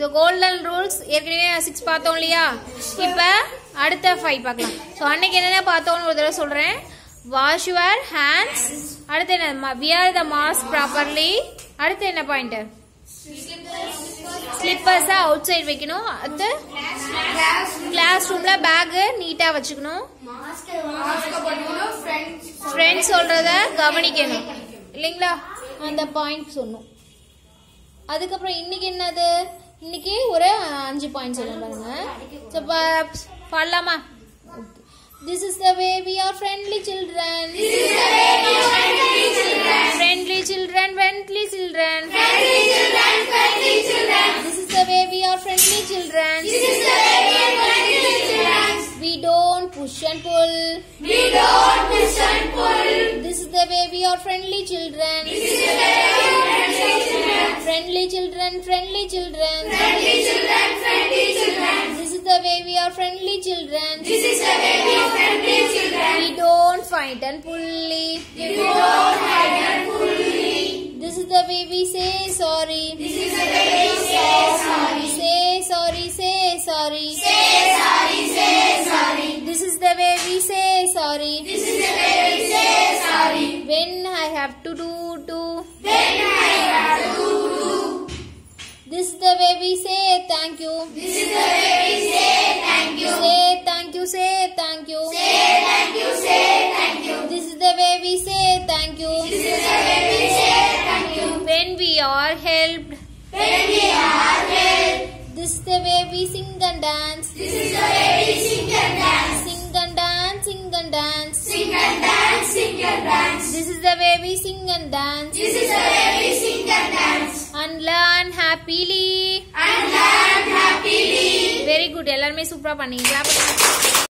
जो golden rules ஏற்கனவே 6 பார்த்தோம் இல்லையா இப்போ அடுத்த 5 பார்க்கலாம் சோ அன்னைக்கு என்னென்ன பார்த்தோம்னு ஒரு தடவை சொல்றேன் wash your hands அடுத்து என்ன wear the mask properly அடுத்து என்ன பாயிண்ட் slippers outside வைக்கணும் அது classroomல bag நீட்டா வச்சுக்கணும் mask போடணும் friends சொல்றத கவனிக்கணும் இல்லீங்களா அந்த பாயிண்ட் சொன்னோம் அதுக்கு அப்புறம் இன்னைக்கு என்னது இன்னைக்கு ஒரு 5 பாயிண்ட் சொல்றாங்க சோ பாடலாமா this is the way we are friendly children this is the way we are friendly children friendly children friendly children friendly children this is the way we are friendly children this is the way we are friendly children we don't push and pull we don't push and pull this is the way we are friendly children this is the way we are friendly children friendly children friendly children friendly children friendly children this is the way we are friendly children this is the way we are friendly children we don't fight and pull we don't fight and pull this is the way we say sorry this is the way we say sorry say sorry say sorry say sorry say sorry this is the way we say sorry this is the way we say sorry when I have to do this is the way we say thank you this is the way we say thank you say thank you say thank you say thank you say thank you this is the way we say thank you this is the way we say thank you when we are helped this is the way we sing and dance this is the way we sing and dance sing and dance this is the way we sing and dance this is the way we sing and dance and learn happily very good எல்லாரும் சூப்பரா பண்ணீங்க